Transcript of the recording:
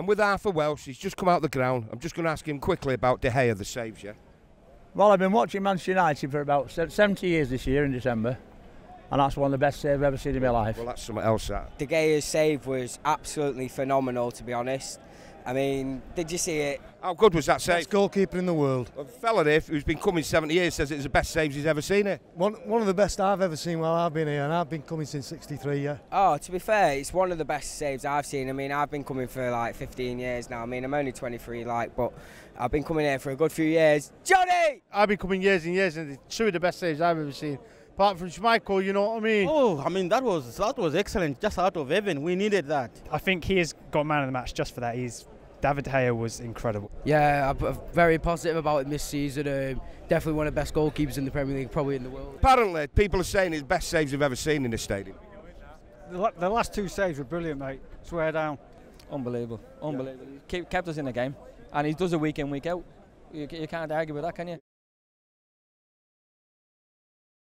I'm with Arthur Welsh. He's just come out the ground. I'm just going to ask him quickly about De Gea, the saves, yeah? Well, I've been watching Manchester United for about 70 years this year in December, and that's one of the best saves I've ever seen in my life. Well, that's something else, that. De Gea's save was absolutely phenomenal, to be honest. I mean, did you see it? How good was that save? Best goalkeeper in the world. A fella there who's been coming 70 years says it's the best saves he's ever seen here. One of the best I've ever seen while I've been here, and I've been coming since 63, yeah. Oh, to be fair, it's one of the best saves I've seen. I mean, I've been coming for like 15 years now. I mean, I'm only 23, like, but I've been coming here for a good few years. Johnny! I've been coming years and years, and it's two of the best saves I've ever seen. Apart from Schmeichel, you know what I mean? Oh, I mean, that was excellent, just out of heaven. We needed that. I think he has got man of the match just for that. David De Gea was incredible. Yeah, I'm very positive about him this season. Definitely one of the best goalkeepers in the Premier League, probably in the world. Apparently, people are saying it's the best saves they've ever seen in the stadium. The last two saves were brilliant, mate. Swear down. Unbelievable. Unbelievable. Yeah. Kept us in the game, and he does it week in, week out. You can't argue with that, can you?